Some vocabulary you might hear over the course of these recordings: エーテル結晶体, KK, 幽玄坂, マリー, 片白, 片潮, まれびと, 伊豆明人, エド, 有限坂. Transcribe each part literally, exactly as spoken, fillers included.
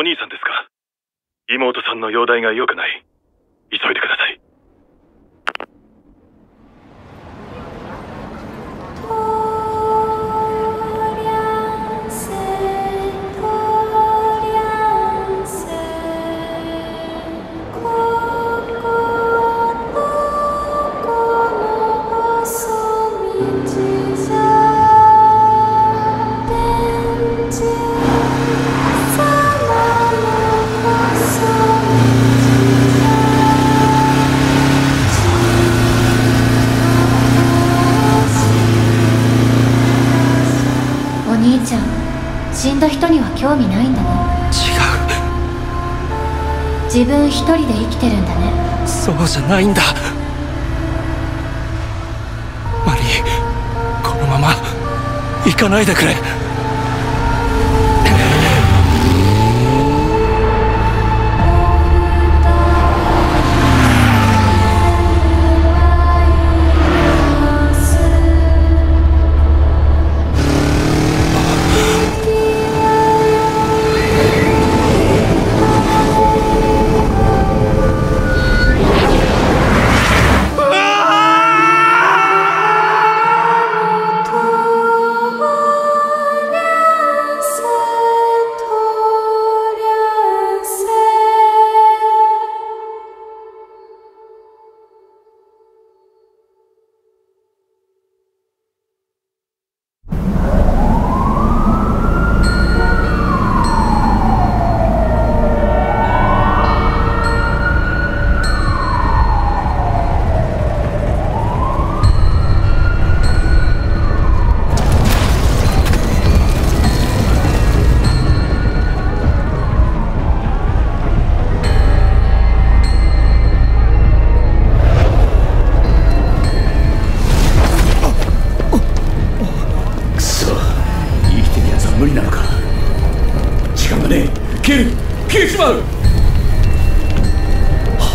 お兄さんですか。妹さんの容体が良くない。急いでください。死んだ人には興味ないんだね。違う。自分一人で生きてるんだね。そうじゃないんだマリー。このまま行かないでくれ。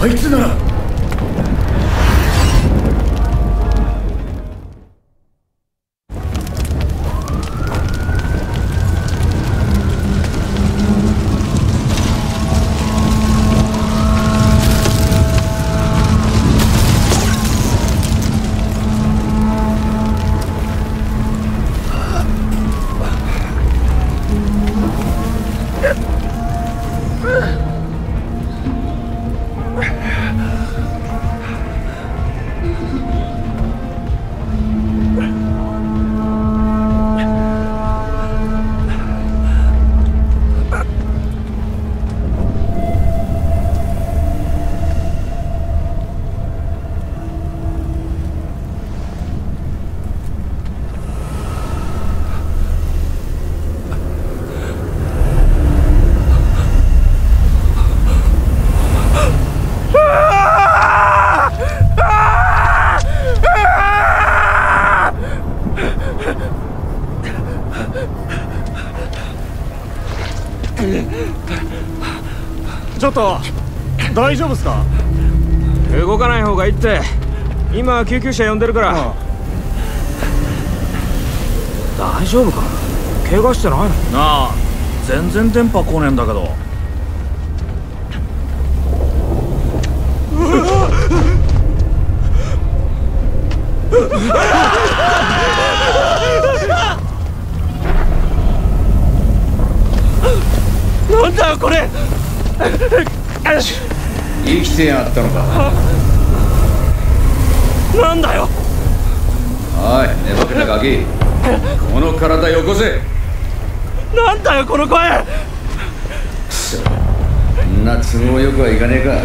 あいつなら。ちょっと大丈夫ですか。動かない方がいいって。今救急車呼んでるから。ああ大丈夫か。怪我してないのなあ。全然電波来ねえんだけど。なんだよこれ。生きてやったのか。なんだよ。おい寝ぼけたガキ、この体よこせ。なんだよこの声。くそ、こんな都合よくはいかねえか。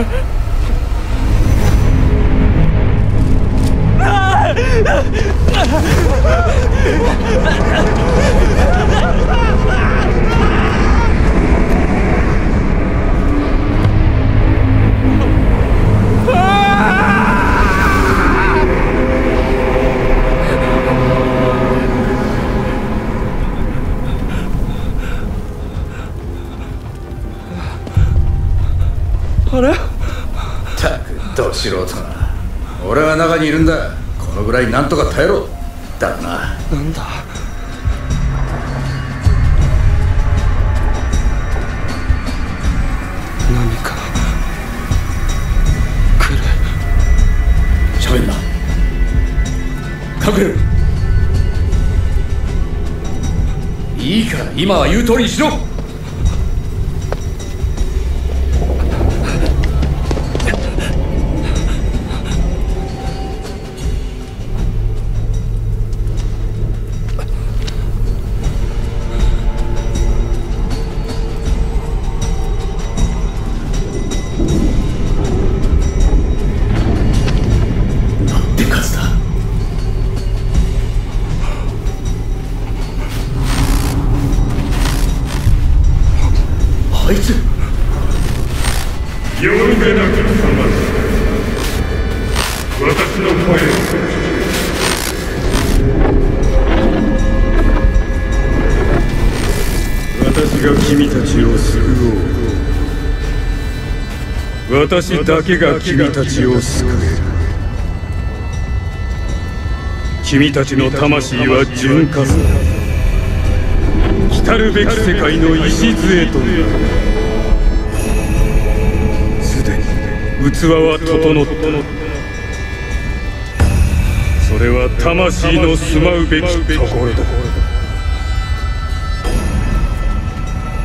素人な俺は中にいるんだ。このぐらいなんとか耐えろ。だがな。なんだれるな。隠れる。いいから今は言う通りにしろ。私だけが君たちを救える。君たちの魂は潤滑だ。来たるべき世界の礎となる。すでに器は整った。それは魂の住まうべきところだ。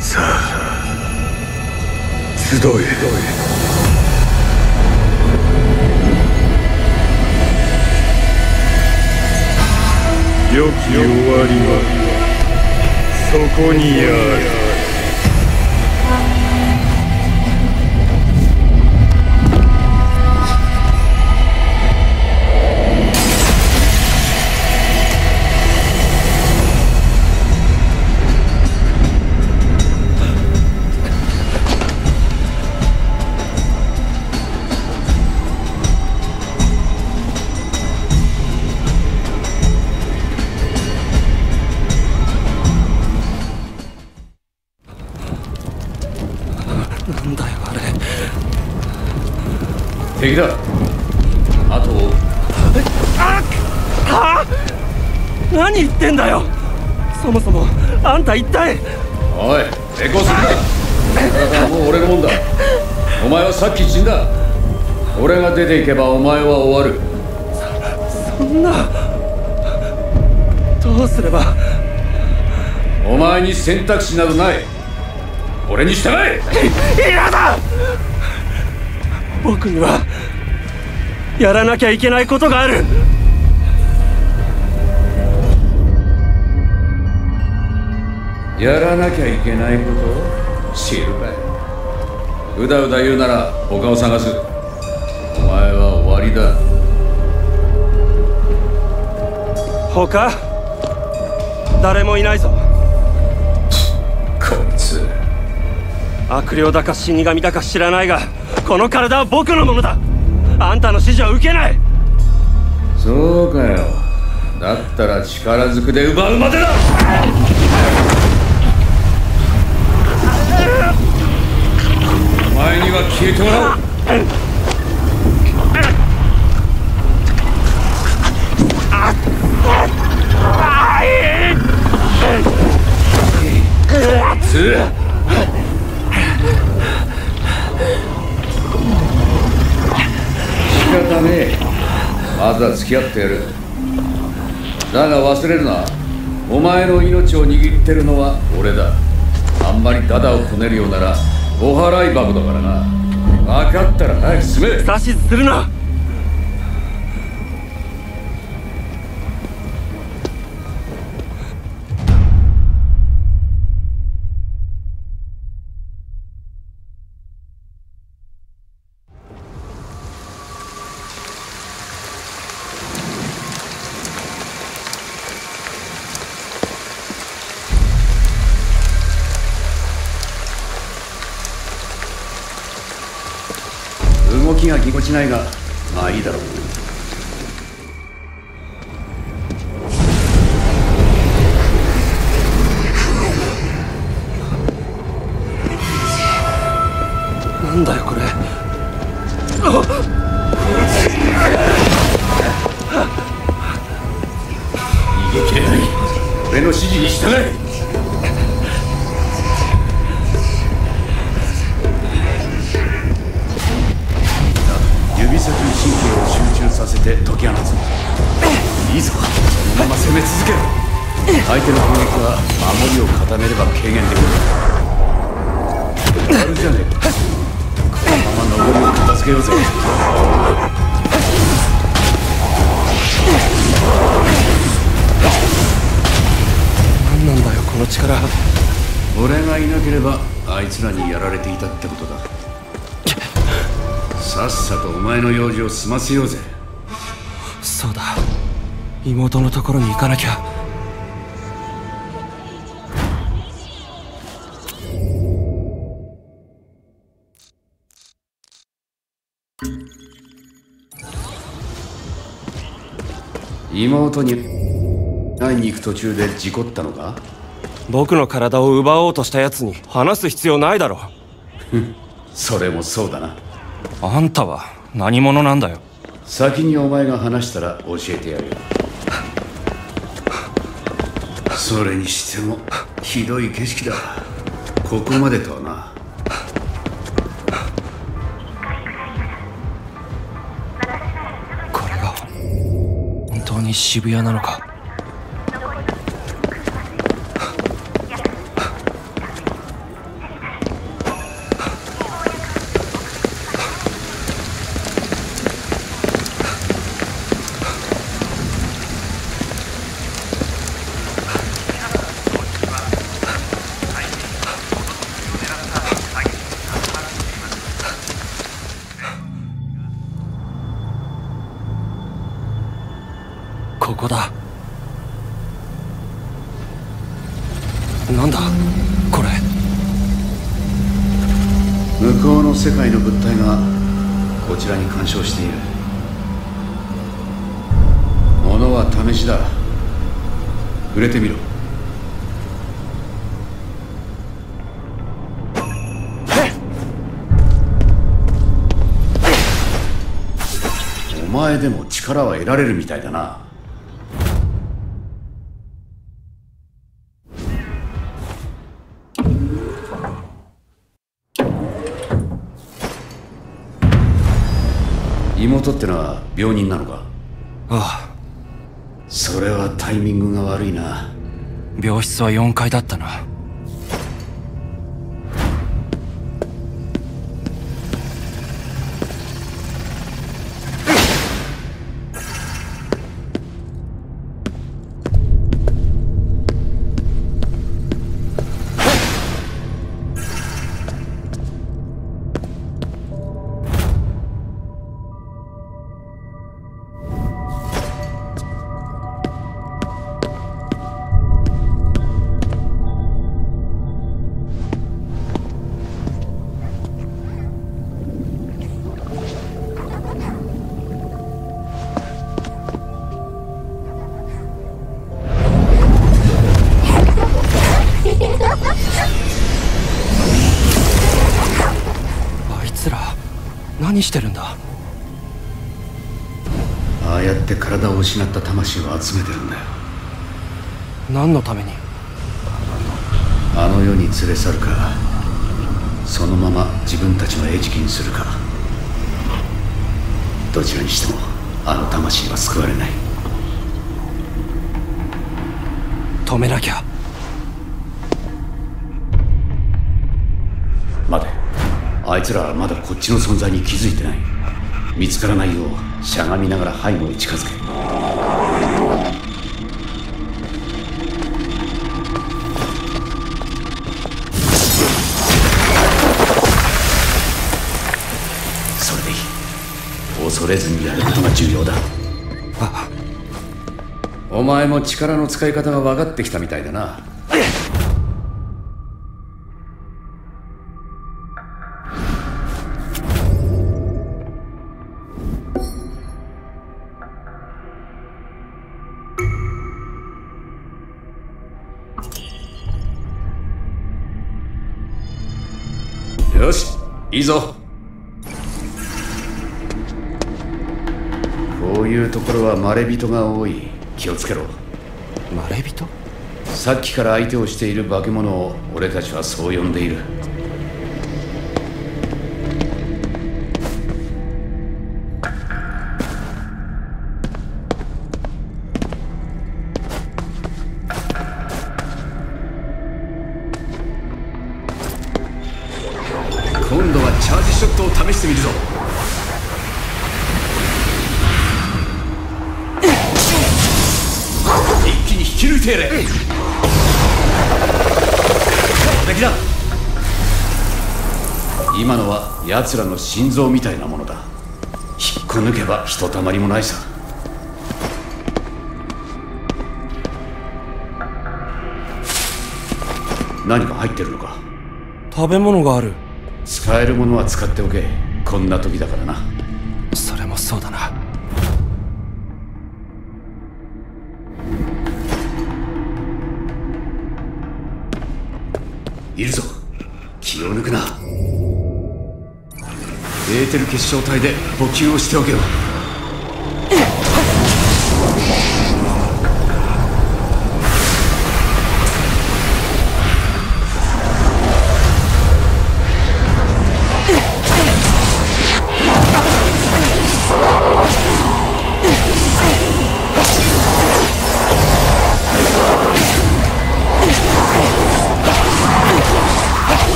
集え。良き終わりはそこにある。敵だ。あとああ何言ってんだよ。そもそもあんた一体。おい、抵抗するな。もう俺のもんだ。お前はさっき死んだ。俺が出ていけばお前は終わる。そ、そんな。どうすれば。お前に選択肢などない。俺に従え。嫌だ。僕にはやらなきゃいけないことがある。やらなきゃいけないこと知るかい。うだうだ言うなら他を探す。お前は終わりだ。他誰もいないぞ。こいつ悪霊だか死神だか知らないが、この体は僕のものだ。あんたの指示は受けない。そうかよ。だったら力ずくで奪うまでだ。お前には消えてもらおう。熱っねえ、まずは付き合ってやる。だが忘れるな、お前の命を握ってるのは俺だ。あんまりダダをこねるようならお払い箱だからな。分かったら早く進め。指図するな。しないが、まあいいだろう。なんだよこれ。逃げ切れない。俺の指示に従え。神経を集中させて解き放つ。いいぞ、そのまま攻め続ける。相手の攻撃は守りを固めれば軽減できる。やるじゃねえか。このまま登りを片付けようぜ。何なんだよこの力。俺がいなければあいつらにやられていたってことだ。さっさとお前の用事を済ませようぜ。そうだ、妹のところに行かなきゃ。妹に会いに行く途中で事故ったのか。僕の体を奪おうとしたやつに話す必要ないだろう。それもそうだな。あんたは何者なんだよ。先にお前が話したら教えてやるよ。それにしてもひどい景色だ。ここまでとはな。渋谷なのか。世界の物体がこちらに干渉している。ものは試しだ。触れてみろ。お前でも力は得られるみたいだな。妹ってのは病人なのか。ああ、それはタイミングが悪いな。病室はよんかいだったな。何してるんだ。ああやって体を失った魂を集めてるんだよ。何のために。あの世に連れ去るか、そのまま自分たちの餌食にするか、どちらにしてもあの魂は救われない。止めなきゃ。待て、あいつらはまだこっちの存在に気づいてない。見つからないようしゃがみながら背後に近づけ。それでいい。恐れずにやることが重要だ。ああ、お前も力の使い方が分かってきたみたいだな。よし、いいぞ。こういうところはまれびとが多い。気をつけろ。まれびと？さっきから相手をしている化け物を俺たちはそう呼んでいる。試してみるぞ。一気に引き抜いてやれ。完璧だ。今のは奴らの心臓みたいなものだ。引っこ抜けばひとたまりもないさ。何が入ってるのか。食べ物がある。使えるものは使っておけ。こんな時だからな。それもそうだな。いるぞ。気を抜くな。エーテル結晶体で補給をしておけよ。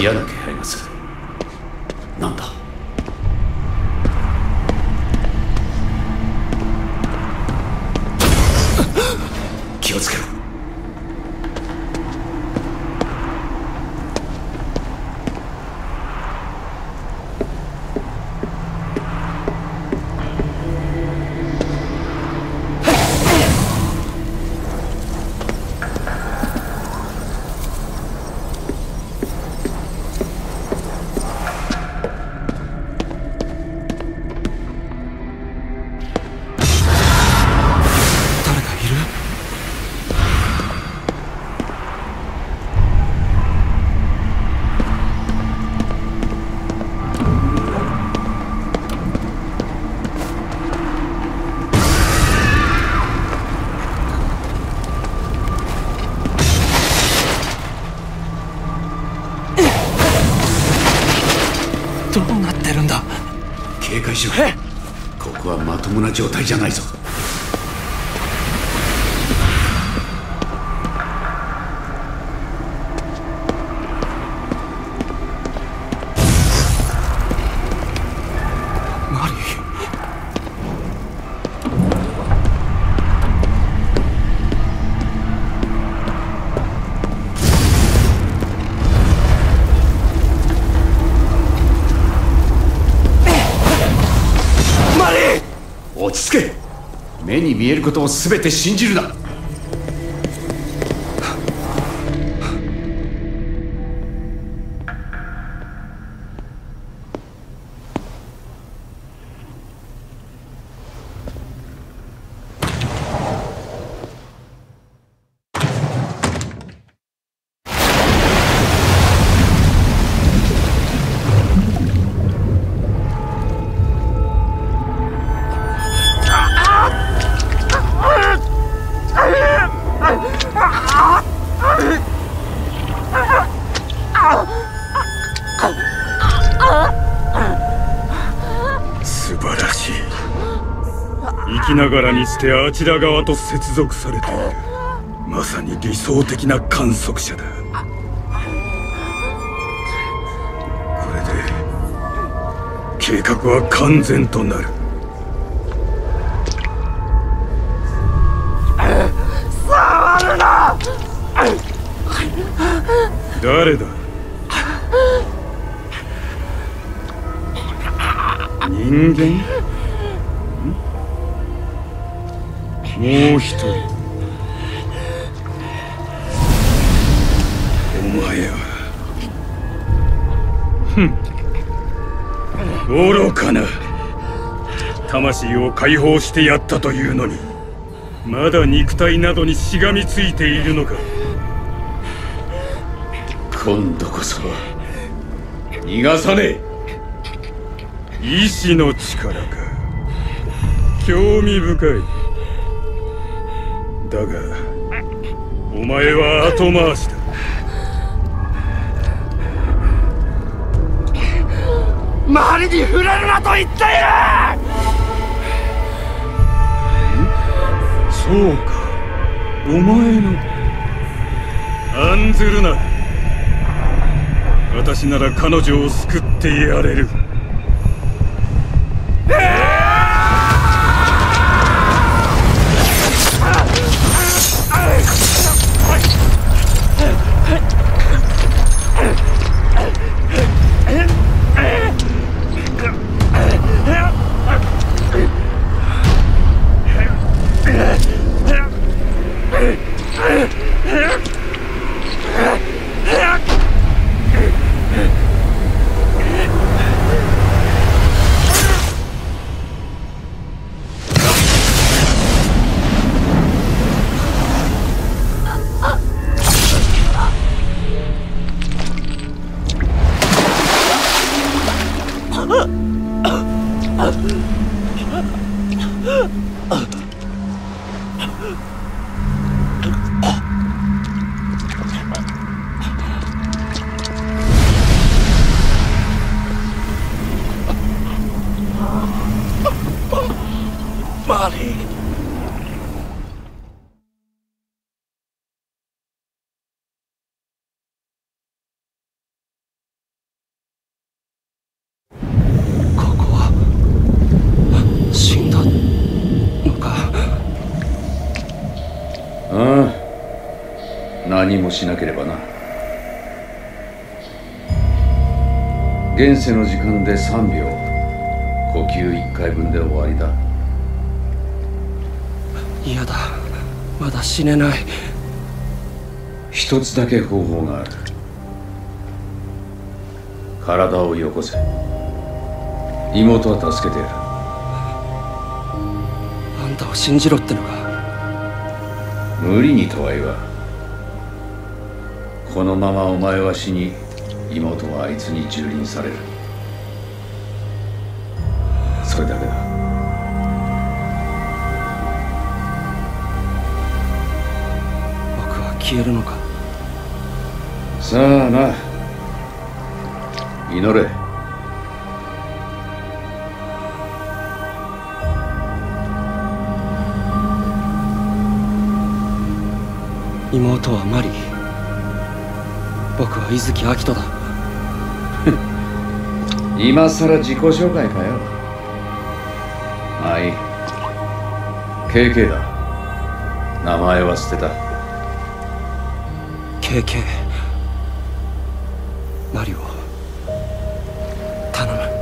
嫌な気配がする。なんだ。気をつけろ。どうなってるんだ。警戒しろ。ここはまともな状態じゃないぞ。落ち着け。目に見えることを全て信じるな。生きながらにしてあちら側と接続されている。まさに理想的な観測者だ。これで計画は完全となる。触るな。誰だ？人間？もう一人。お前はふん、愚かな。魂を解放してやったというのに、まだ肉体などにしがみついているのか。今度こそ逃がさねえ。意志の力か。興味深い。だがお前は後回しだ。周りに触れるなと言っている。そうか、お前の。案ずるな。私なら彼女を救ってやれる。何もしなければな。現世の時間でさんびょう、呼吸いっかいぶんで終わりだ。嫌だ、まだ死ねない。一つだけ方法がある。体をよこせ。妹は助けてやる。あんたを信じろってのか。無理にとは言わん。このままお前は死に、妹はあいつに蹂躙される。それだけだ。僕は消えるのか。さあな、祈れ。妹はマリー、僕は伊豆明人だ。今さら自己紹介かよ。まあいい。ケーケー だ。名前は捨てた。ケーケー、 マリオ、頼む。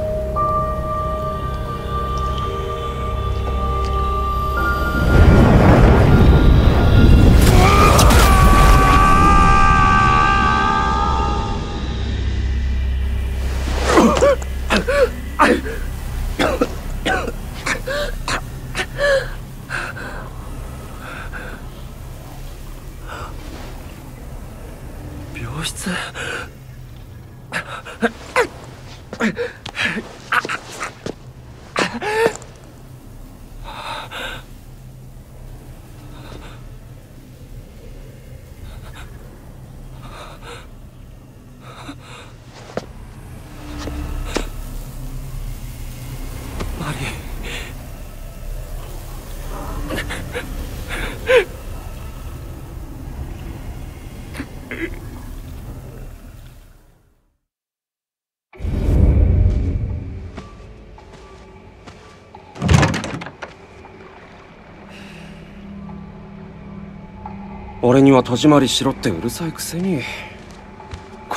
俺には戸締まりしろってうるさいくせに。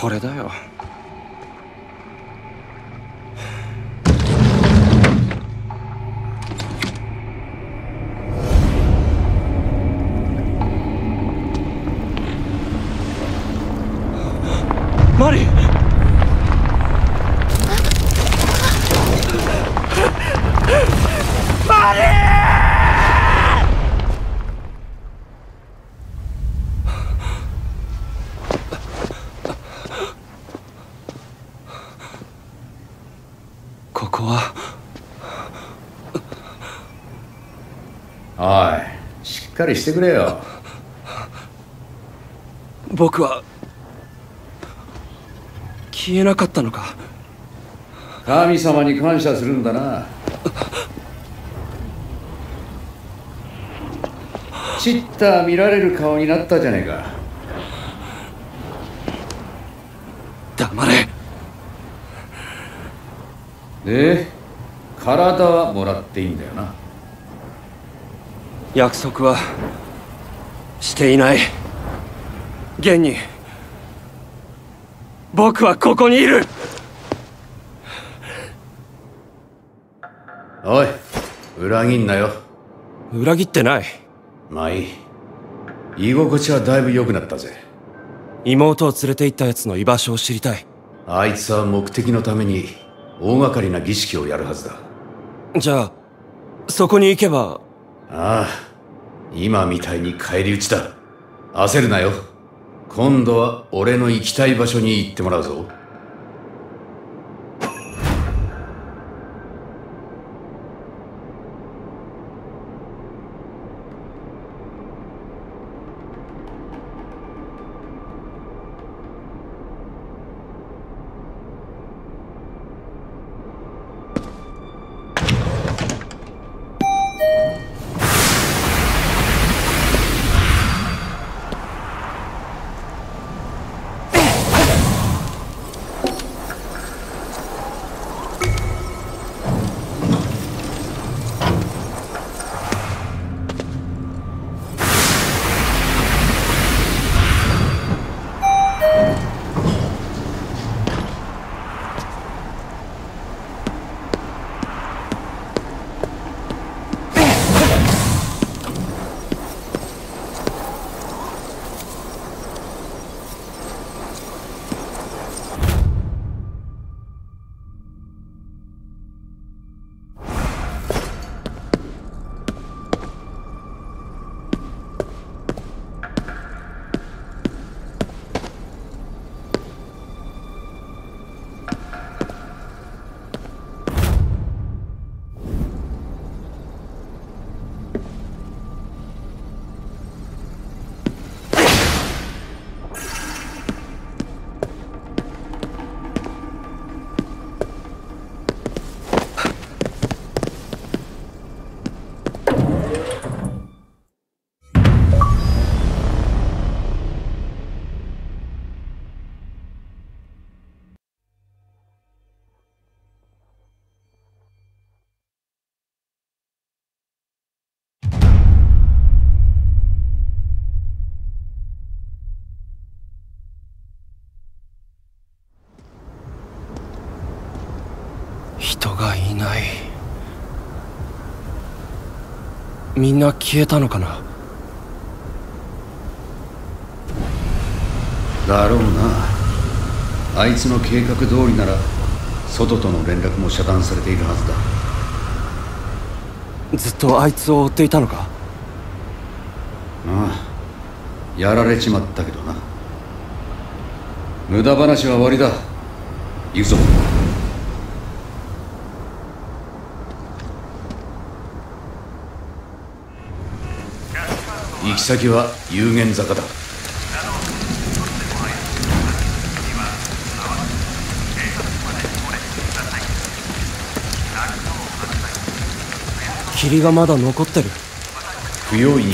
これだよ。マリー、マリー！ここは。おい、しっかりしてくれよ。僕は消えなかったのか。神様に感謝するんだな。ちった見られる顔になったじゃねえか。黙れ。で、体はもらっていいんだよな。約束はしていない。現に僕はここにいる。おい、裏切んなよ。裏切ってない。まあいい。居心地はだいぶ良くなったぜ。妹を連れて行ったやつの居場所を知りたい。あいつは目的のために大掛かりな儀式をやるはずだ。じゃあそこに行けば。ああ、今みたいに返り討ちだ。焦るなよ。今度は俺の行きたい場所に行ってもらうぞ。人がいない。みんな消えたのかな。だろうな。あいつの計画通りなら外との連絡も遮断されているはずだ。ずっとあいつを追っていたのか。ああ、やられちまったけどな。無駄話は終わりだ。行くぞ。行き先は有限坂だ。霧がまだ残ってる。不用意に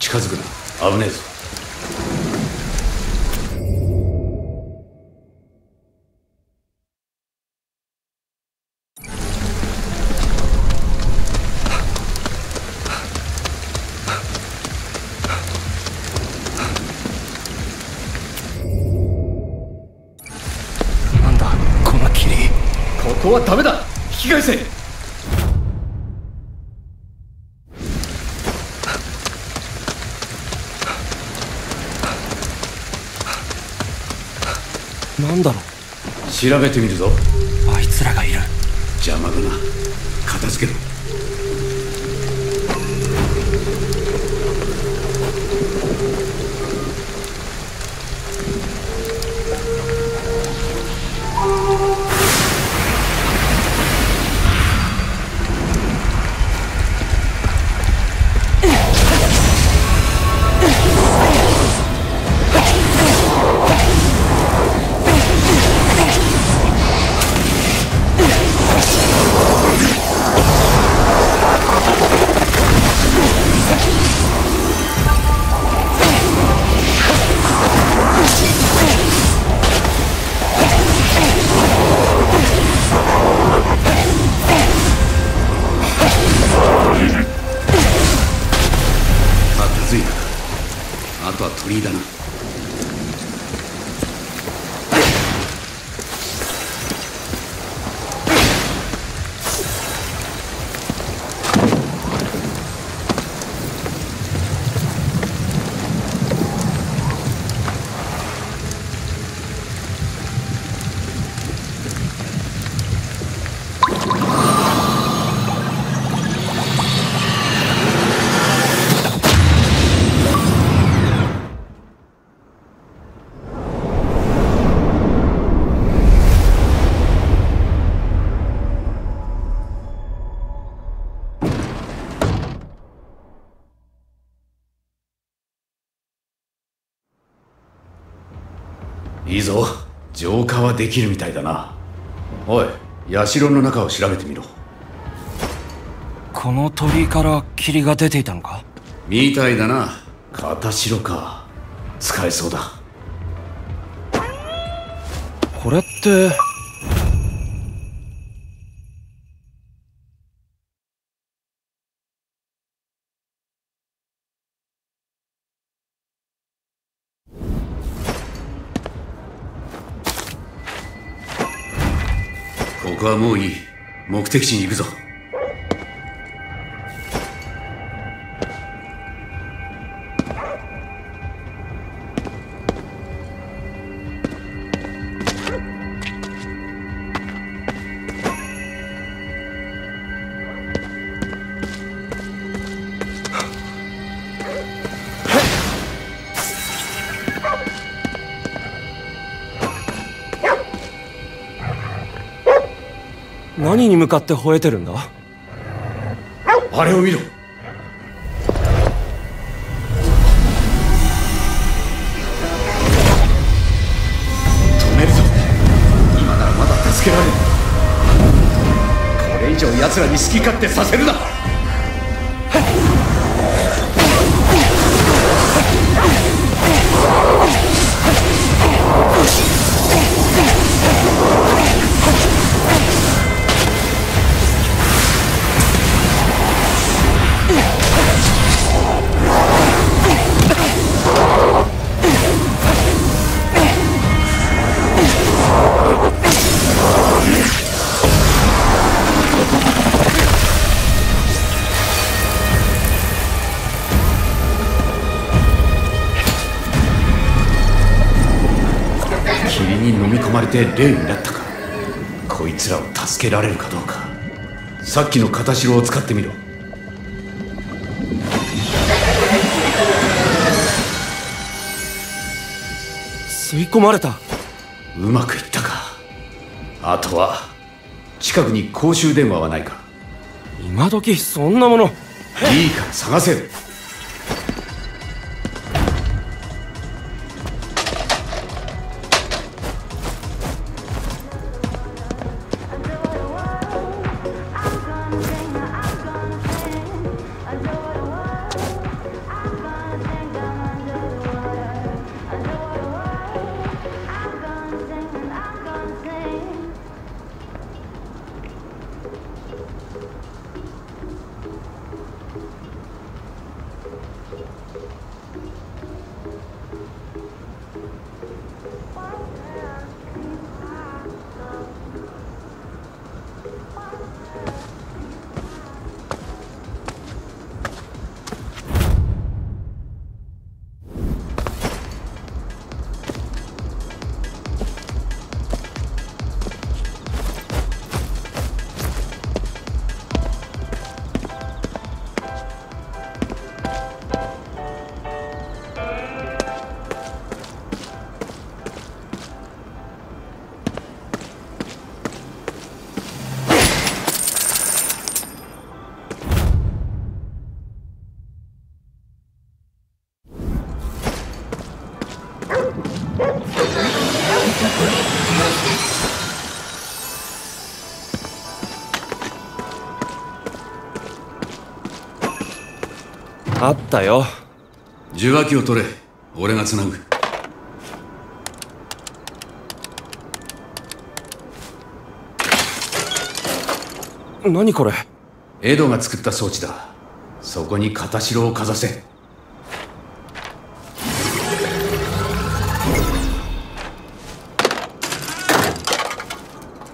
近づくな。危ねえぞ。行はダメだ。引き返せ。なんだろう。調べてみるぞ。あいつらがいる。邪魔だな。片付けろ。いいぞ、浄化はできるみたいだな。おい、社の中を調べてみろ。この鳥居から霧が出ていたのかみたいだな。片白か。使えそうだ。これってここはもういい。目的地に行くぞ。何に向かって吠えてるんだ。あれを見ろ。止めるぞ。今ならまだ助けられる。これ以上奴らに好き勝手させるな。で霊になったか。こいつらを助けられるかどうか。さっきの片白を使ってみろ。吸い込まれた。うまくいったか。あとは近くに公衆電話はないか。今時そんなもの。いいから探せる。あったよ。受話器を取れ、俺がつなぐ。何これ？エドが作った装置だ。そこに片白をかざせ。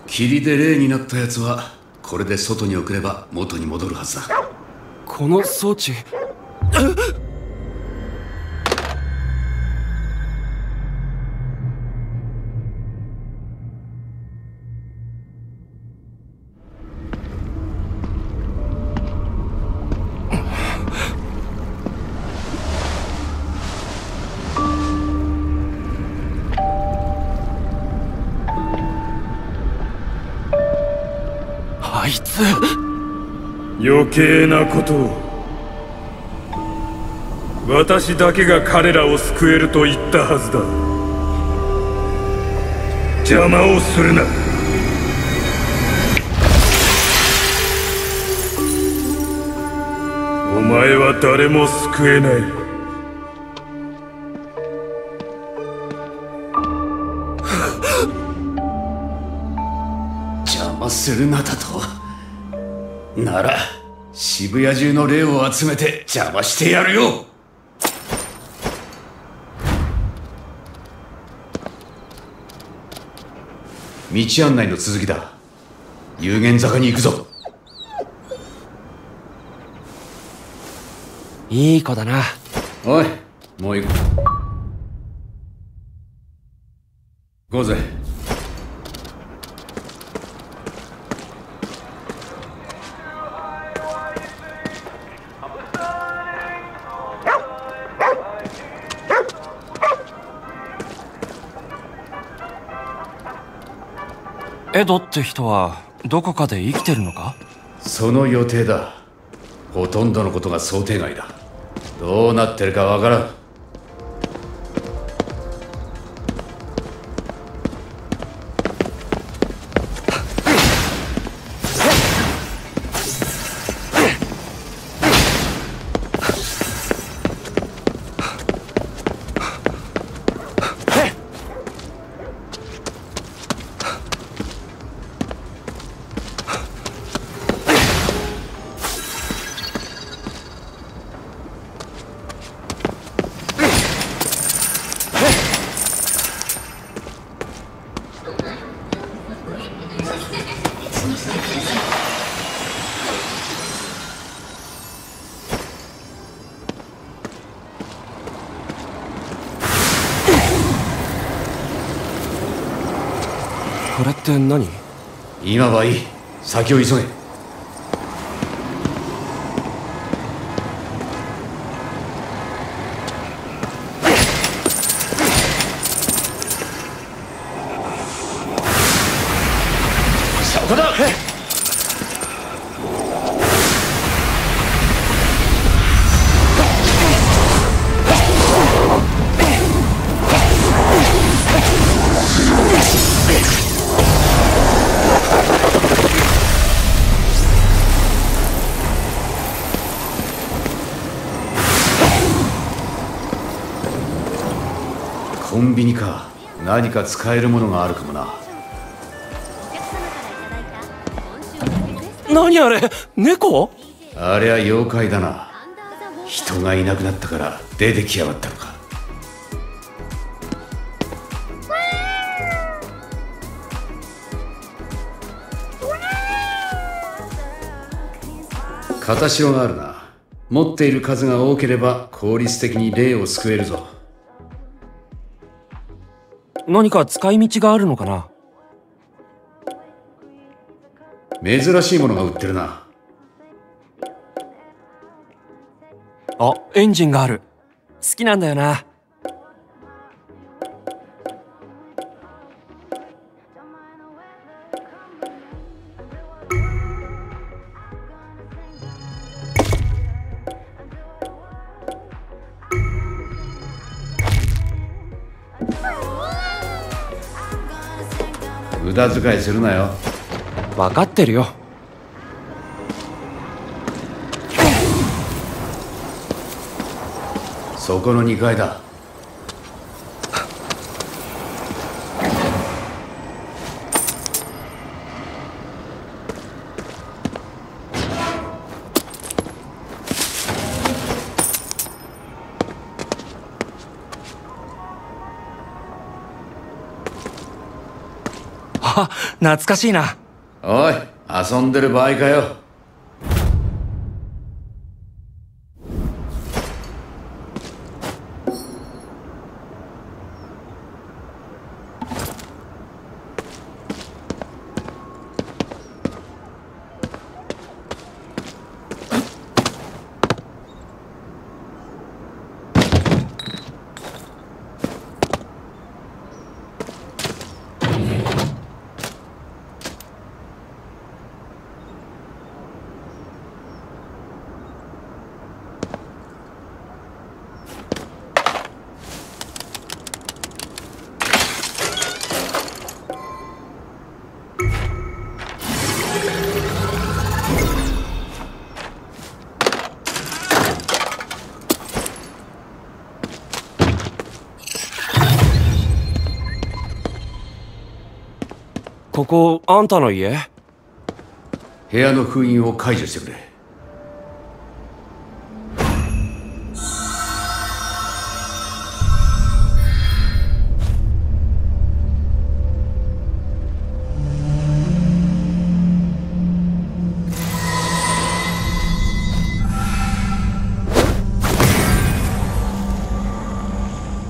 霧で霊になったやつはこれで外に送れば元に戻るはずだ。この装置、あいつ余計なことを。私だけが彼らを救えると言ったはずだ。邪魔をするな。お前は誰も救えない。するなだと。なら渋谷中の霊を集めて邪魔してやるよ。道案内の続きだ。幽玄坂に行くぞ。いい子だな。おい、もう行く。行こうぜ。エドって人はどこかで生きてるのか？その予定だ。ほとんどのことが想定外だ。どうなってるかわからん。これって何？今はいい。先を急げ。コンビニか。何か使えるものがあるかもな。何あれ、猫？あれは妖怪だな。人がいなくなったから出てきやがったのか。片潮があるな。持っている数が多ければ効率的に霊を救えるぞ。何か使い道があるのかな？珍しいものが売ってるな。あ、エンジンがある。好きなんだよな。無駄遣いするなよ。分かってるよ。そこのにかいだ。あ、懐かしいな。おい、遊んでる場合かよ。ここ、あんたの家？部屋の封印を解除してくれ。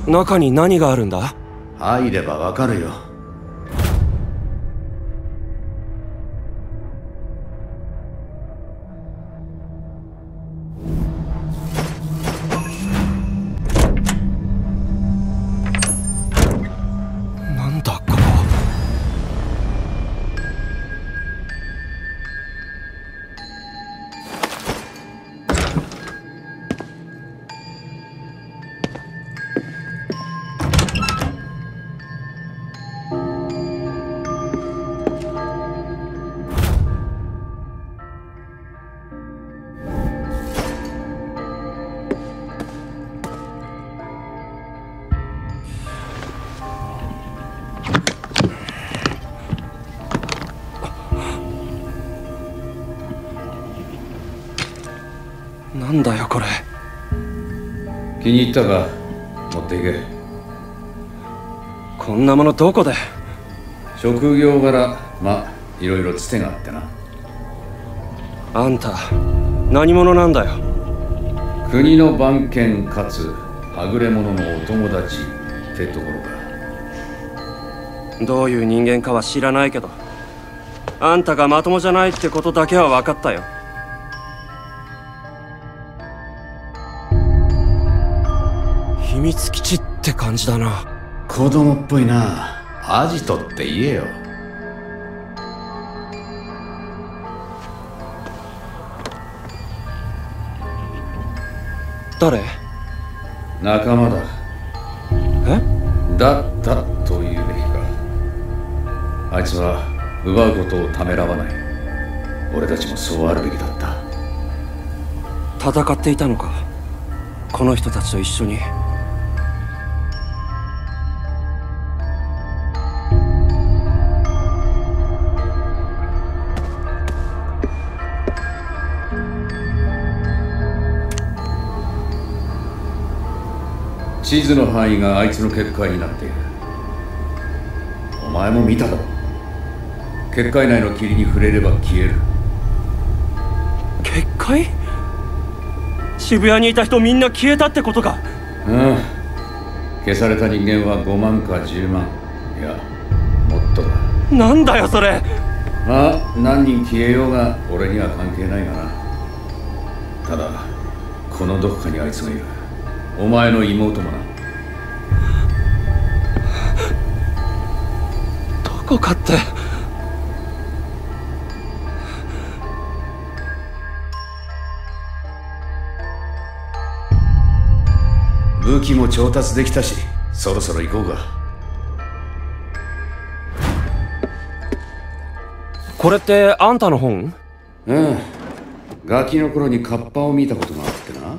中に何があるんだ？入ればわかるよ。なんだよこれ。気に入ったか？持っていけ。こんなものどこで？職業柄、まあいろいろつてがあってな。あんた何者なんだよ？国の番犬かつはぐれ者のお友達ってところか。どういう人間かは知らないけど、あんたがまともじゃないってことだけは分かったよ。秘密基地って感じだな。子供っぽいな。アジトって言えよ。誰？仲間だ。え？だったというべきか。あいつは奪うことをためらわない。俺たちもそうあるべきだった。戦っていたのか、この人たちと一緒に。地図の範囲があいつの結界になっている。お前も見ただろ。結界内の霧に触れれば消える。結界？渋谷にいた人みんな消えたってことか。うん。消された人間はごまんかじゅうまん。いや、もっとだ。なんだよそれ。まあ、何人消えようが俺には関係ないがな。ただ、このどこかにあいつがいる。お前の妹もな。どこかって。武器も調達できたし、そろそろ行こうか。これってあんたの本？うん。ガキの頃にカッパを見たことがあってな。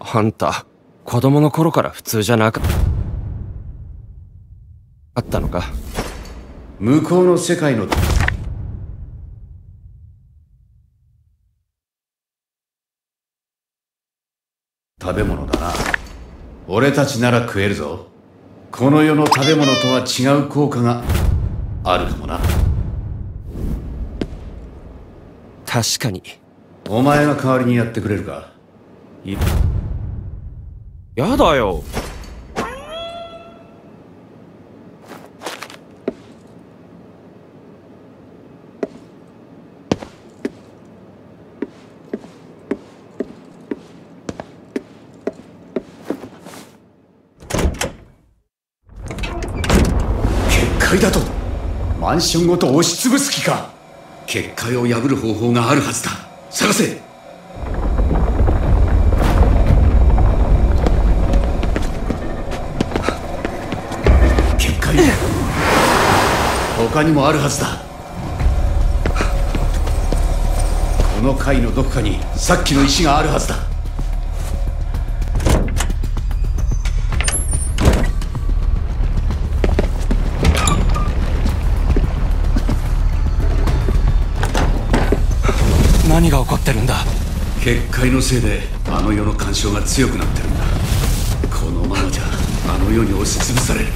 あんた。子供の頃から普通じゃなかったのか。向こうの世界の食べ物だな。俺たちなら食えるぞ。この世の食べ物とは違う効果があるかもな。確かに。お前が代わりにやってくれるか。いやだよ。結界だとマンションごと押しつぶす気か。結界を破る方法があるはずだ。探せ。結界他にもあるはずだ。この階のどこかにさっきの石があるはずだ。何が起こってるんだ。結界のせいであの世の干渉が強くなってるんだ。このままじゃあの世に押しつぶされる。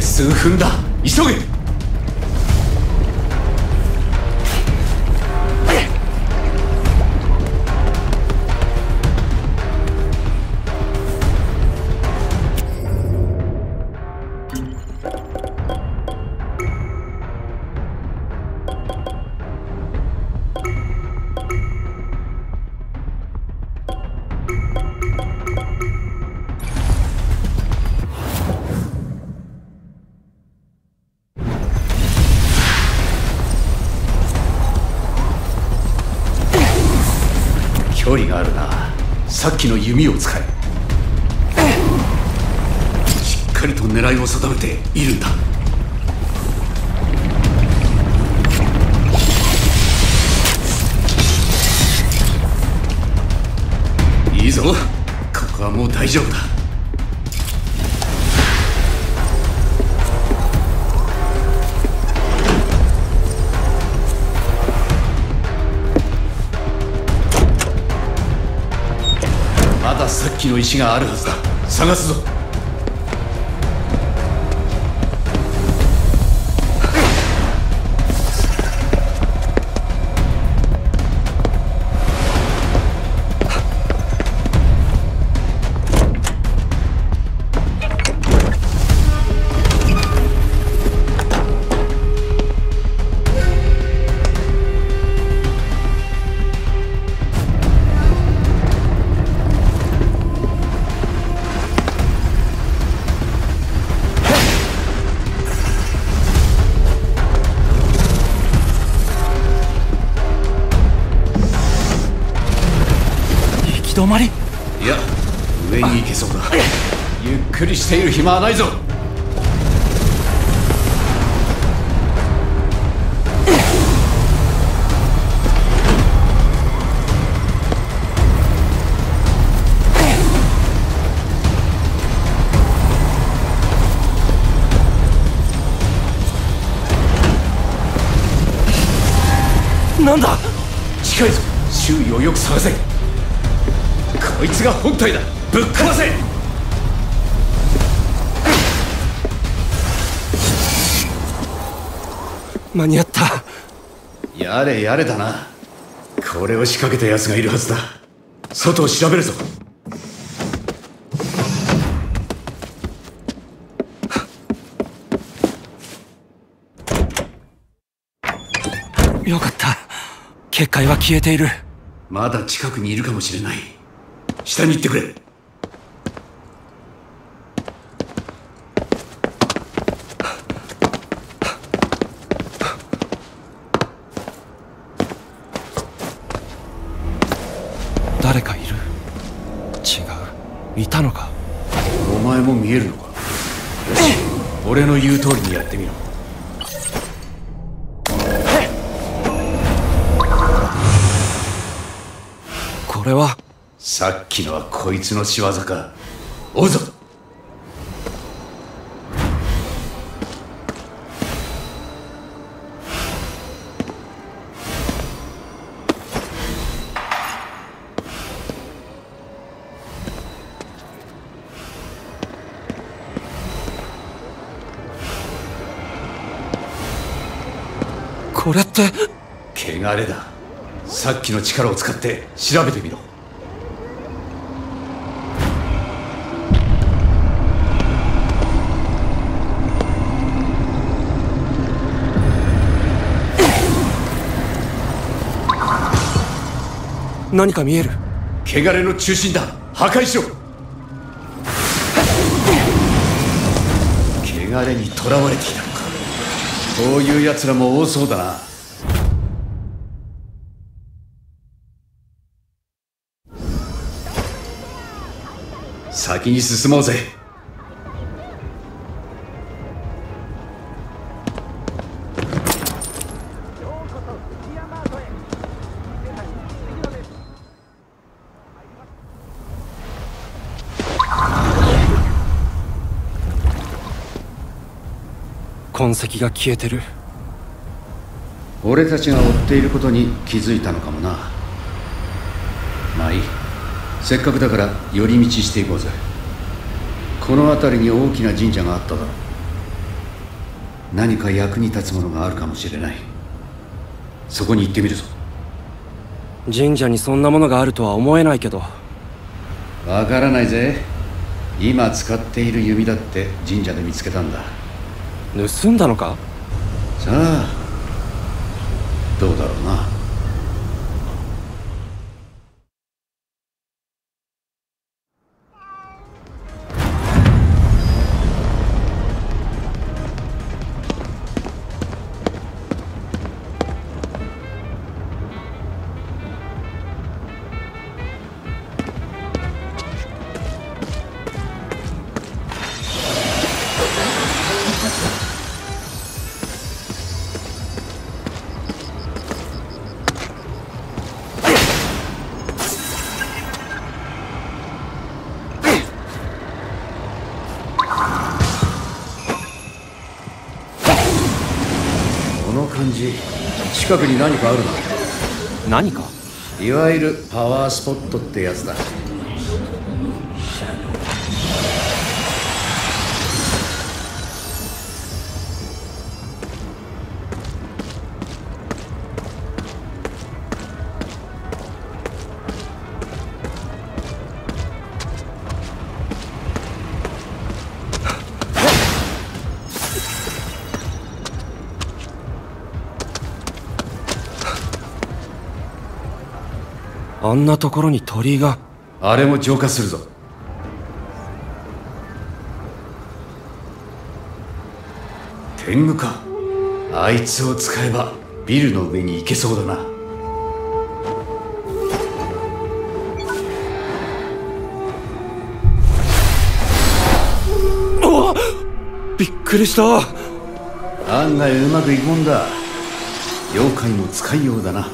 数分だ。急げ。距離があるな。さっきの弓を使え。しっかりと狙いを定めているんだ。いいぞ、ここはもう大丈夫だ。さっきの石があるはずだ。探すぞ。止まり。いや、上に行けそうだ。ゆっくりしている暇はないぞ。なんだ、近いぞ。周囲をよく探せ。こいつが本体だ。ぶっ壊せ。間に合った。やれやれだな。これを仕掛けた奴がいるはずだ。外を調べるぞ。よかった、結界は消えている。まだ近くにいるかもしれない。下に行ってくれ。誰かいる。違う、いたのか。お前も見えるのか。よし、俺の言う通りにやってみろ。これはさっきのはこいつの仕業か。追うぞ。これって汚れだ。さっきの力を使って調べてみろ。何か見える。穢れの中心だ。破壊しろ。穢れにとらわれていたのか。こういう奴らも多そうだな。先に進もうぜ。痕跡が消えてる。俺たちが追っていることに気づいたのかもな。まあいい、せっかくだから寄り道していこうぜ。この辺りに大きな神社があっただろう。何か役に立つものがあるかもしれない。そこに行ってみるぞ。神社にそんなものがあるとは思えないけど。わからないぜ。今使っている弓だって神社で見つけたんだ。盗んだのか。さあ、どうだろうな。近くに何かあるな。何か、いわゆるパワースポットってやつだ。あんなところに鳥居が。あれも浄化するぞ。天狗か。あいつを使えばビルの上に行けそうだな。びっくりした。案外うまくいくもんだ。妖怪の使いようだな。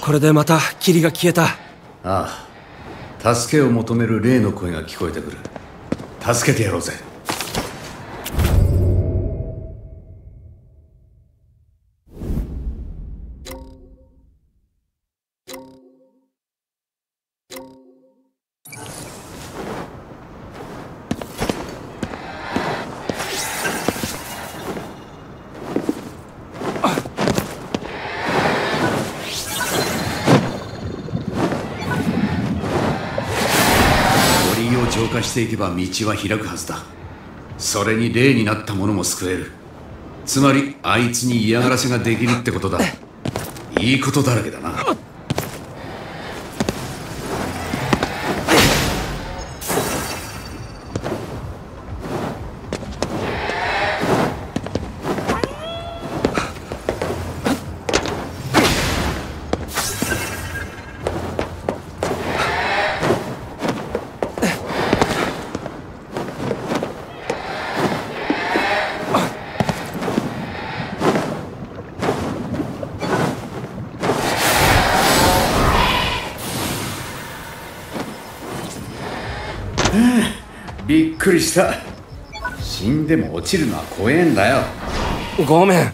これでまた霧が消えた。ああ、助けを求める霊の声が聞こえてくる。助けてやろうぜ。浄化していけば道は開くはずだ。それに霊になったものも救える。つまりあいつに嫌がらせができるってことだ。いいことだらけだな。びっくりした。死んでも落ちるのは怖えんだよ。ごめん。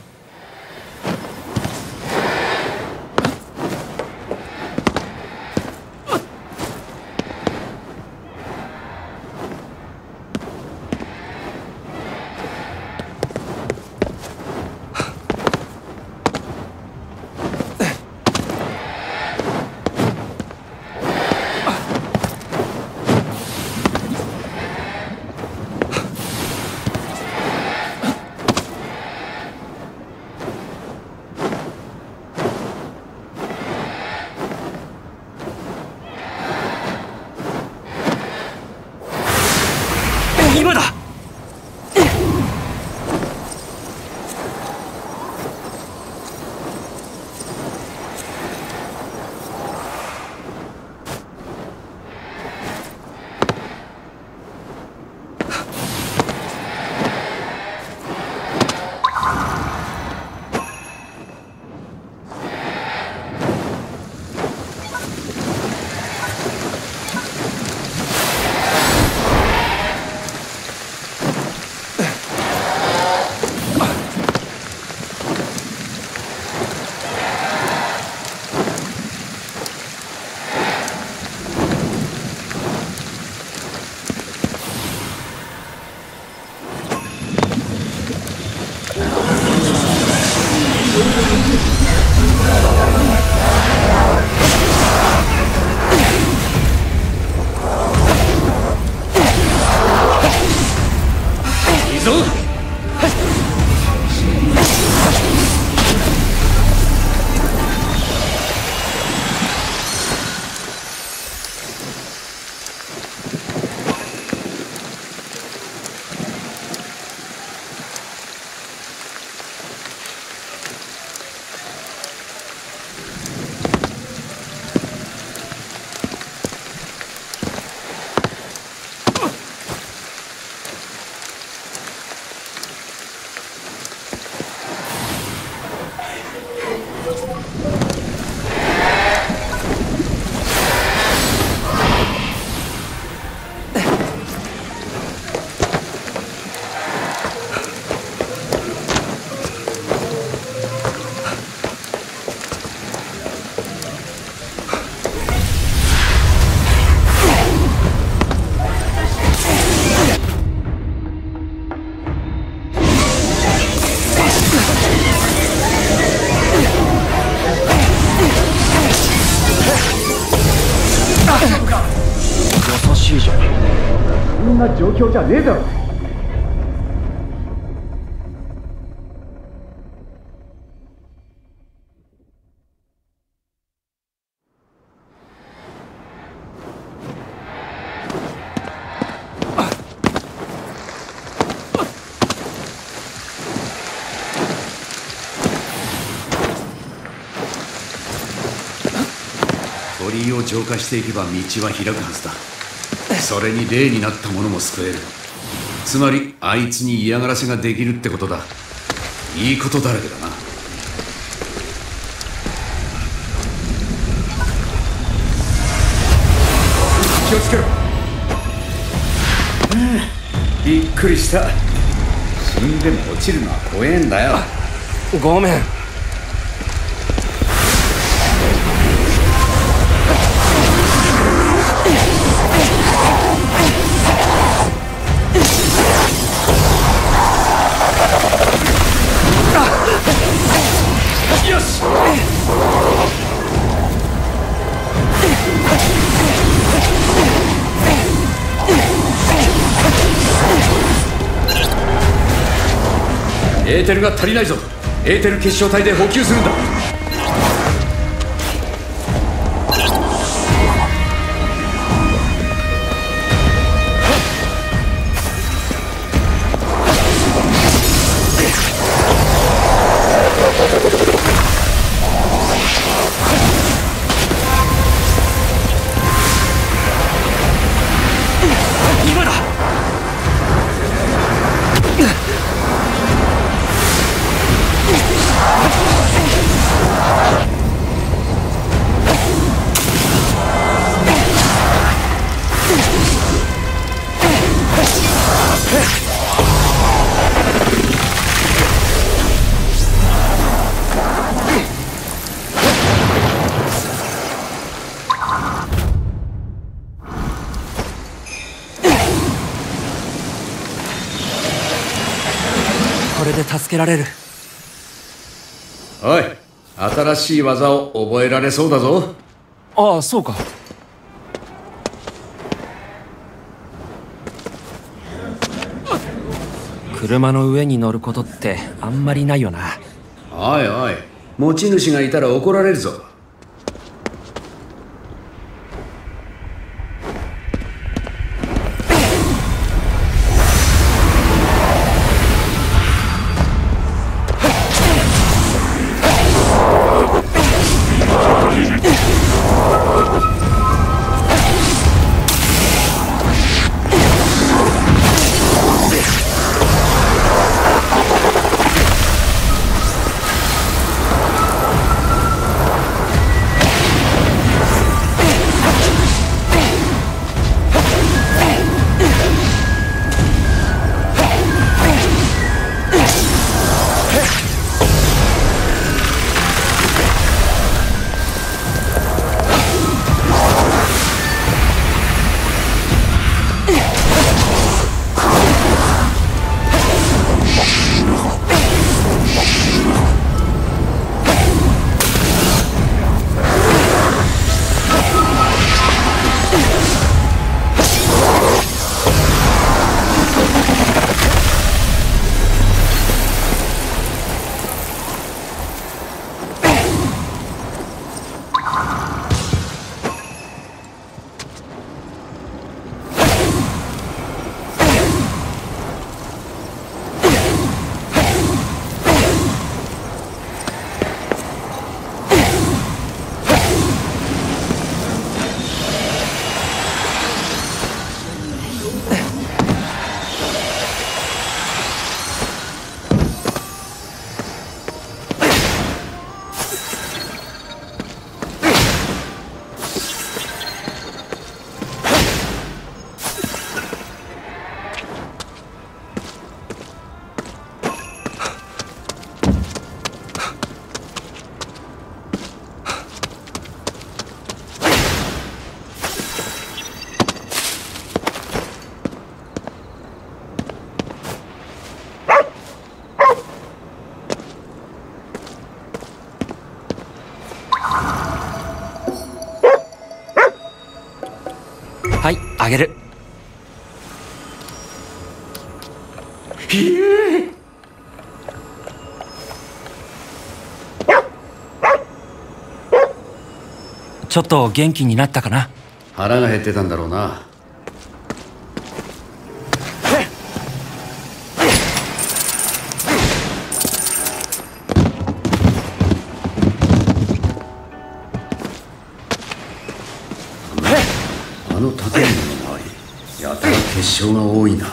な状況じゃねえだろ。鳥居を浄化していけば道は開くはずだ。それに霊になったものも救える。つまりあいつに嫌がらせができるってことだ。いいことだらけだな。気をつけろ。うん、びっくりした。死んでも落ちるのは怖えんだよ。ごめん。エーテルが足りないぞ。エーテル結晶体で補給するんだ。今だ。これで助けられる。おい、新しい技を覚えられそうだぞ。ああ、そうか。車の上に乗ることってあんまりないよな。おいおい、持ち主がいたら怒られるぞ。はい、あげる。ひえちょっと元気になったかな。腹が減ってたんだろうな。あの建物の周り、やたら結晶が多いな。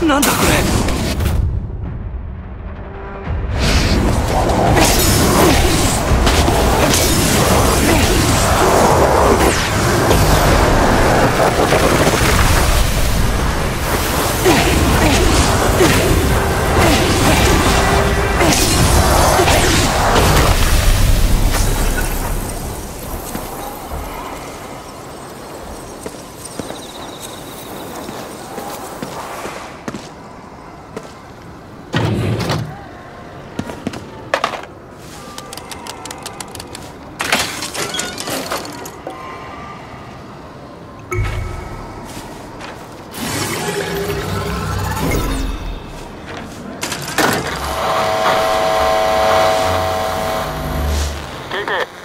なんだこれ。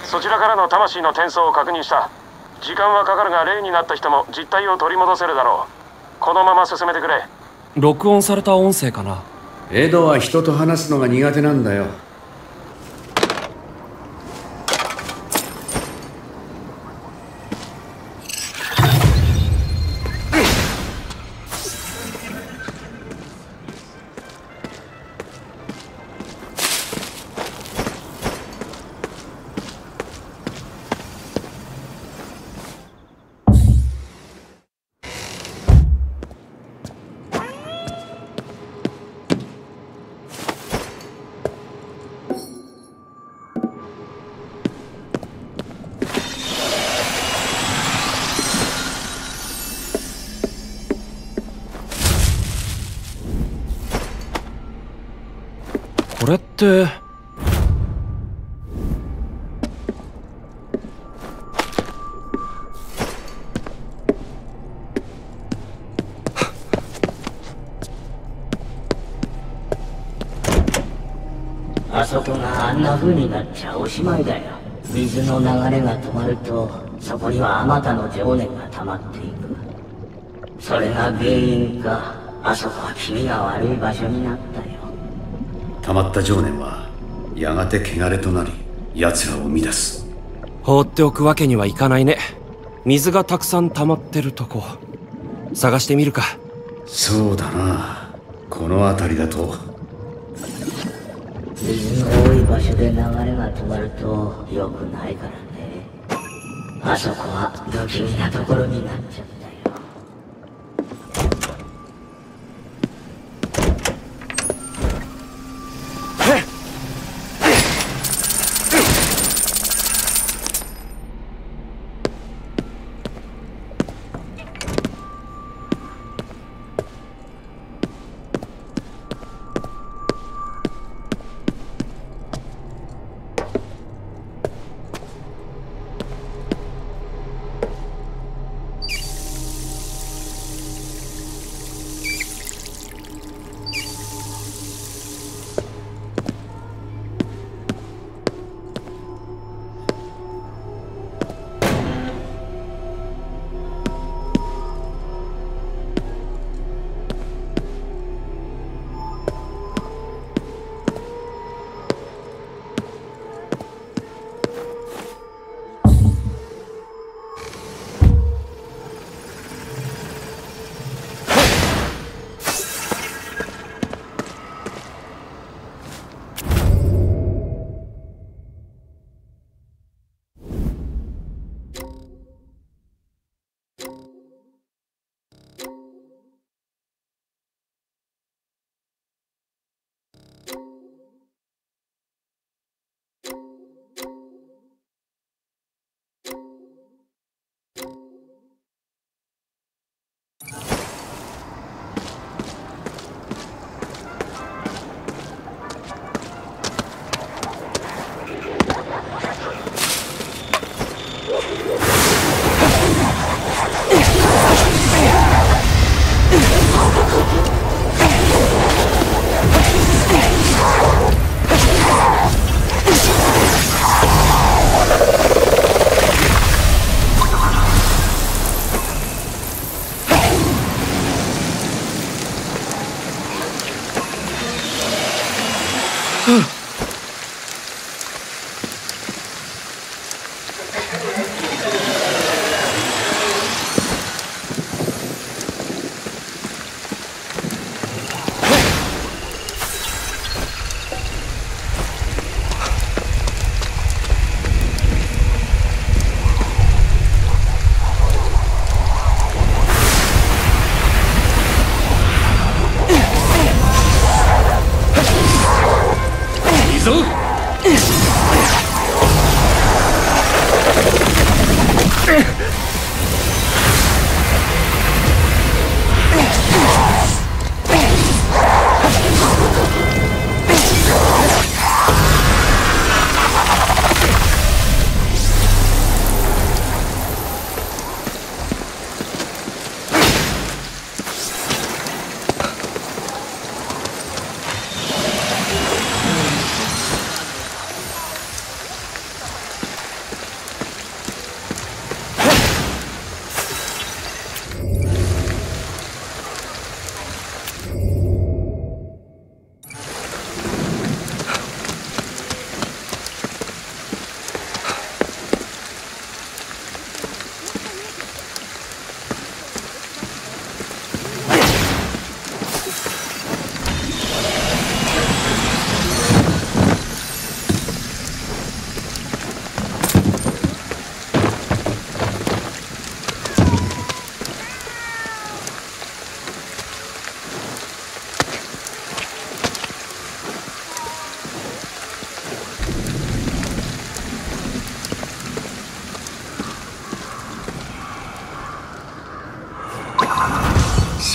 そちらからの魂の転送を確認した。時間はかかるが、霊になった人も実体を取り戻せるだろう。このまま進めてくれ。録音された音声かな。エドは人と話すのが苦手なんだよ。これってあそこがあんな風になっちゃおしまいだよ。水の流れが止まると、そこにはあまたの情念が溜まっていく。それが原因か、あそこは気味が悪い場所になったよ。溜まった情念はやがて汚れとなり、奴らを生み出す。放っておくわけにはいかないね。水がたくさん溜まってるとこ探してみるか。そうだな、この辺りだと。水の多い場所で流れが止まると良くないからね。あそこは不気味なところになっちゃう。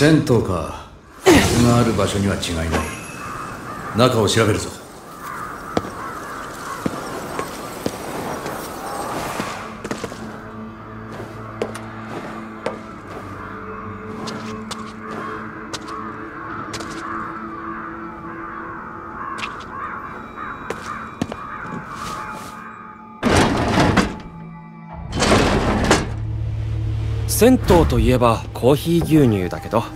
銭湯か。水がある場所には違いない。中を調べるぞ。銭湯といえばコーヒー牛乳だけど、そ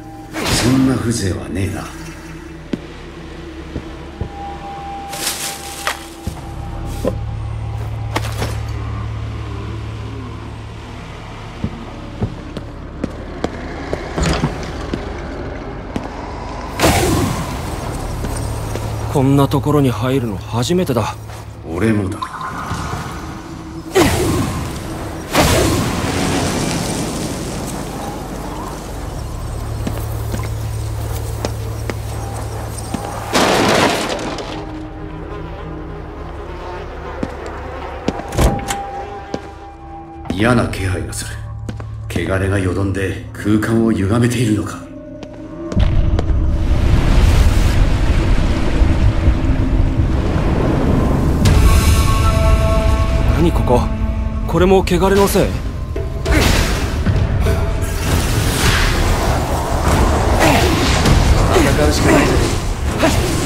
んな風情はねえな。こんなところに入るの初めてだ。俺もだ。嫌な気配がする。汚れがよどんで空間を歪めているのか。何ここ。これも汚れのせい。戦うしかない。戦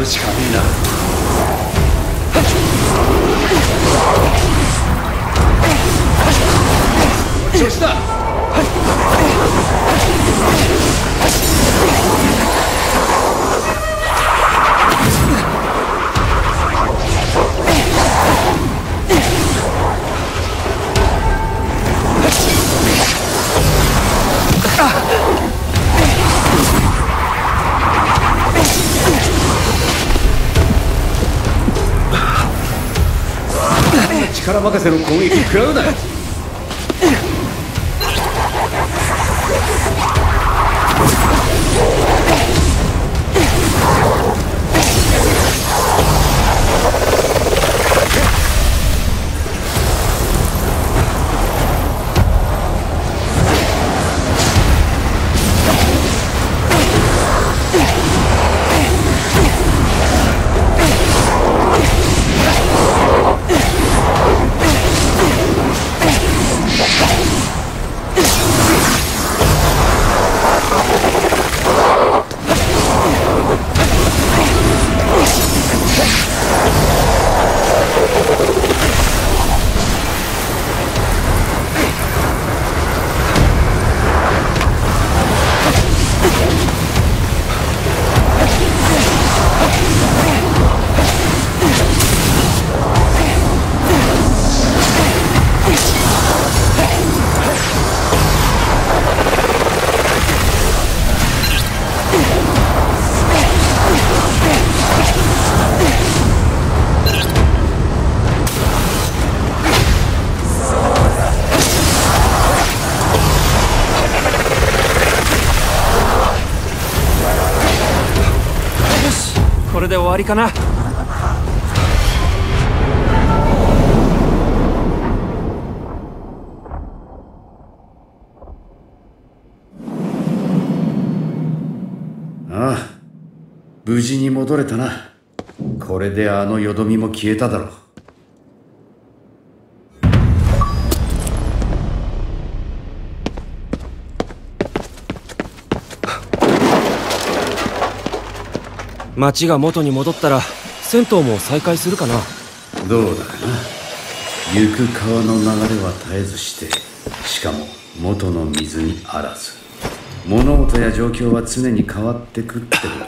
うしかねえな。女子だ。力任せの攻撃食らうな。これで終わりかな。ああ、無事に戻れたな。これであのよどみも消えただろう。町が元に戻ったら銭湯も再開するかな。どうだかな。行く川の流れは絶えずして、しかも元の水にあらず。物事や状況は常に変わってくってことだ。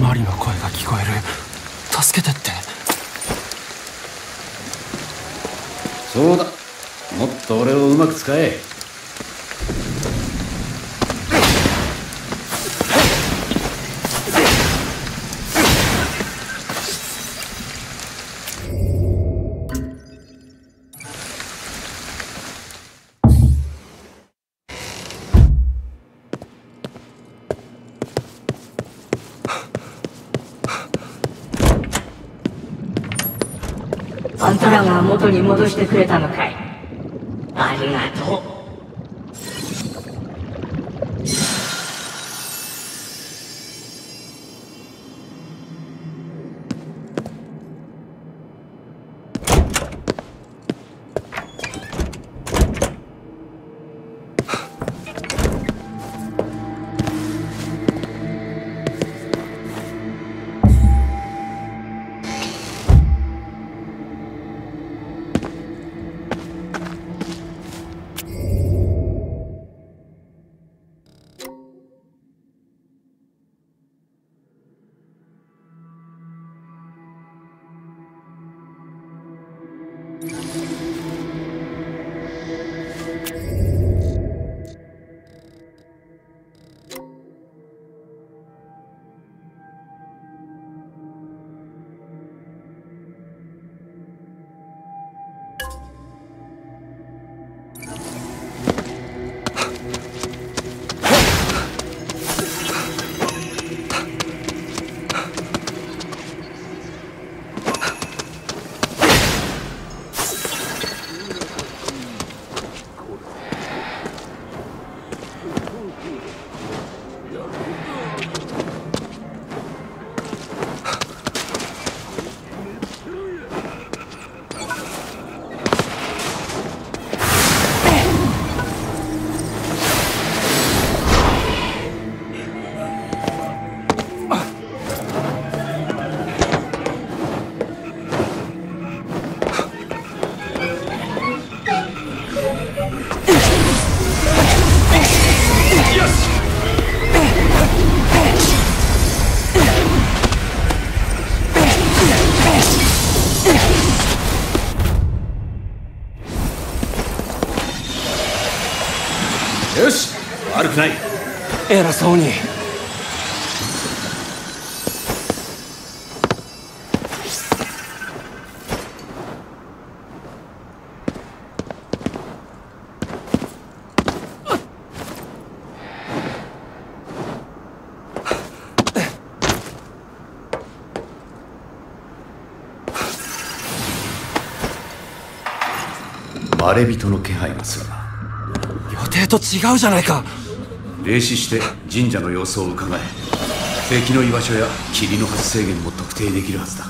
マリの声が聞こえる。助けてって。そうだ、もっと俺をうまく使え。あんたらが元に戻してくれたのかい。ありがとう。よし、悪くない。偉そうに。まれびとの気配がするな。手と違うじゃないか。霊視して神社の様子を伺え、敵の居場所や霧の発生源も特定できるはずだ。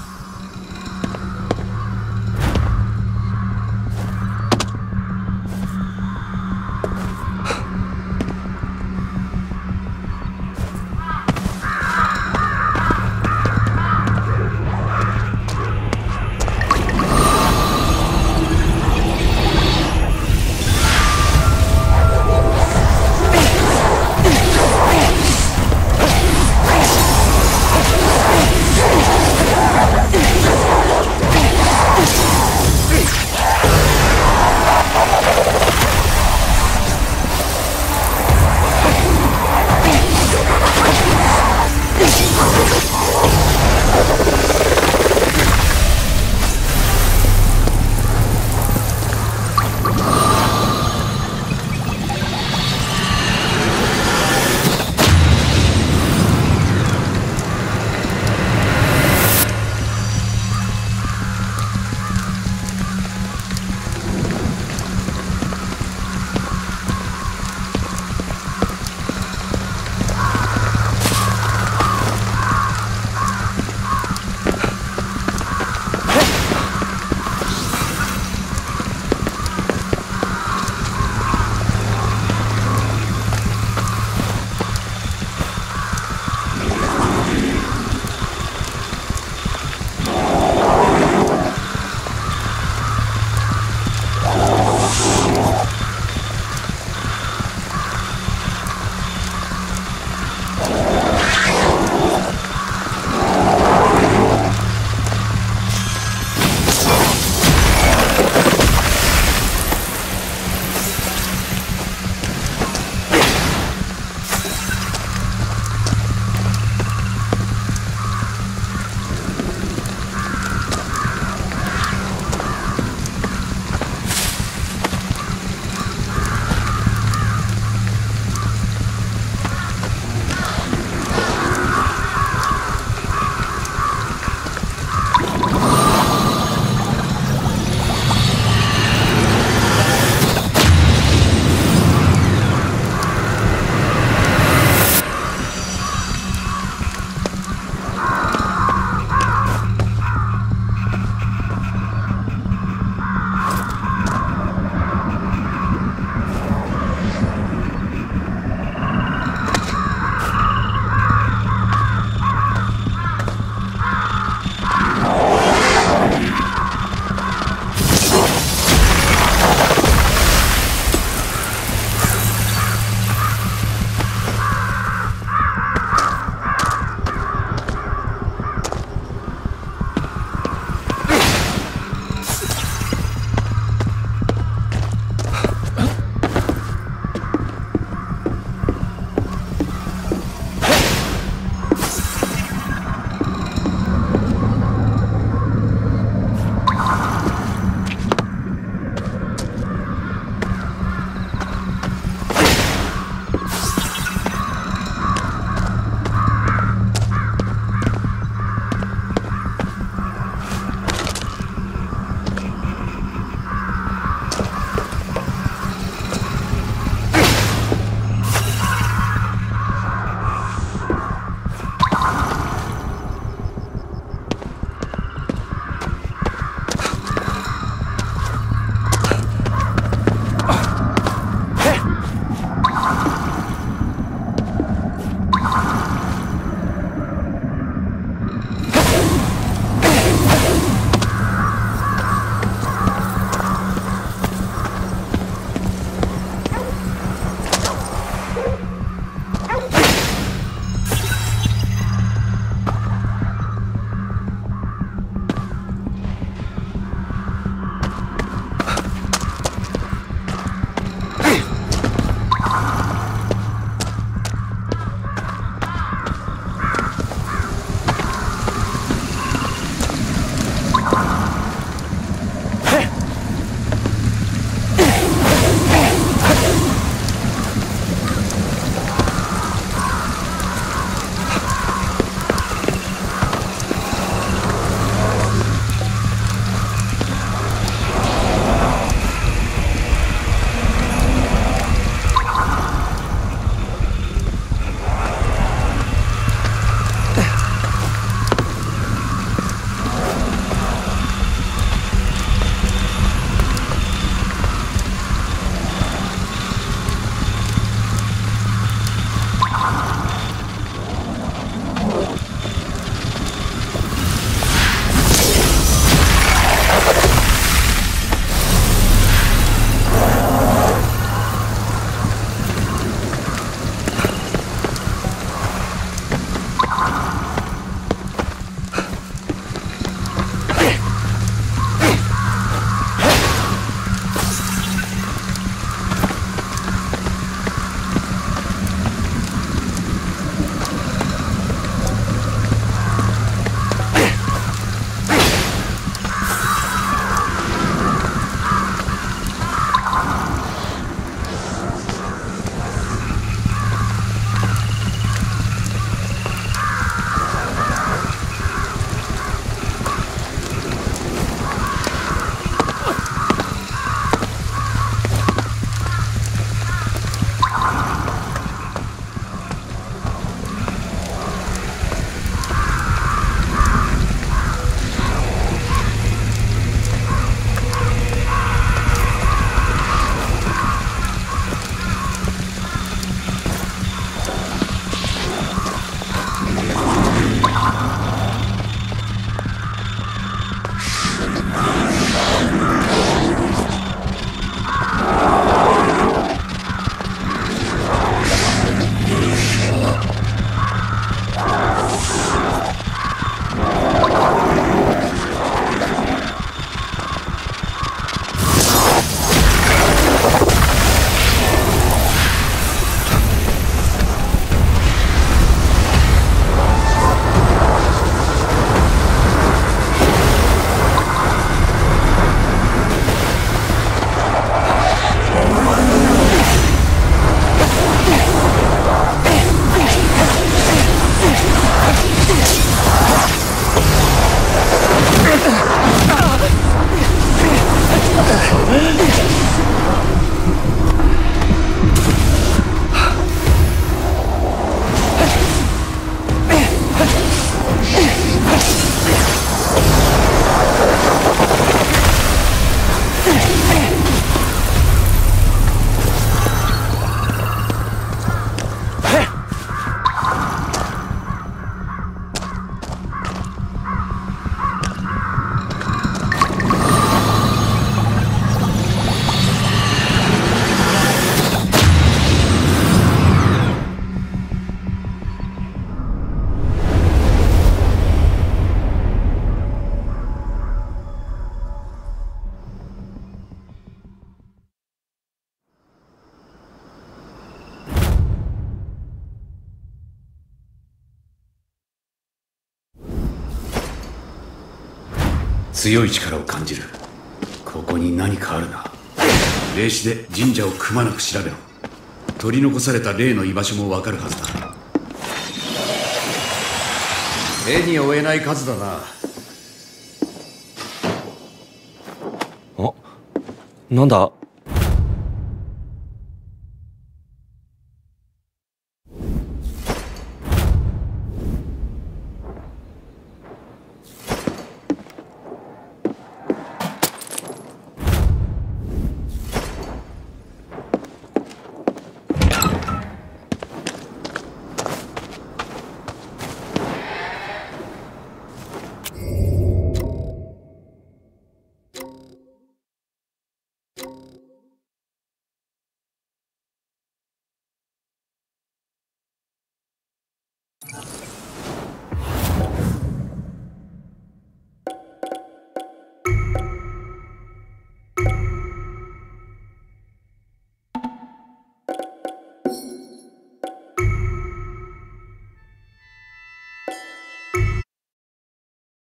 強い力を感じる。ここに何かあるな。霊視で神社をくまなく調べろ。取り残された霊の居場所もわかるはずだ。手に負えない数だな。あ、なんだ